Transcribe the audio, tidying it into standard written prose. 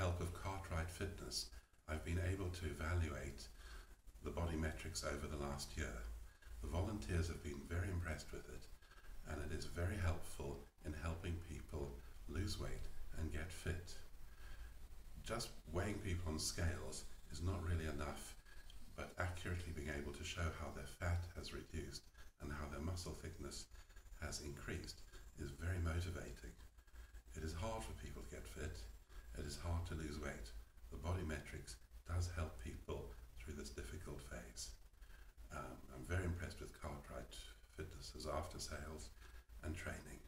help of Cartwright Fitness, I've been able to evaluate the BodyMetrix over the last year. The volunteers have been very impressed with it, and it is very helpful in helping people lose weight and get fit. Just weighing people on scales is not really enough, but accurately being able to show how their fat has reduced and how their muscle thickness has increased is very motivating. It is hard for people to get fit. It is hard to lose weight. The BodyMetrix does help people through this difficult phase. I'm very impressed with Cartwright Fitness's after sales and training.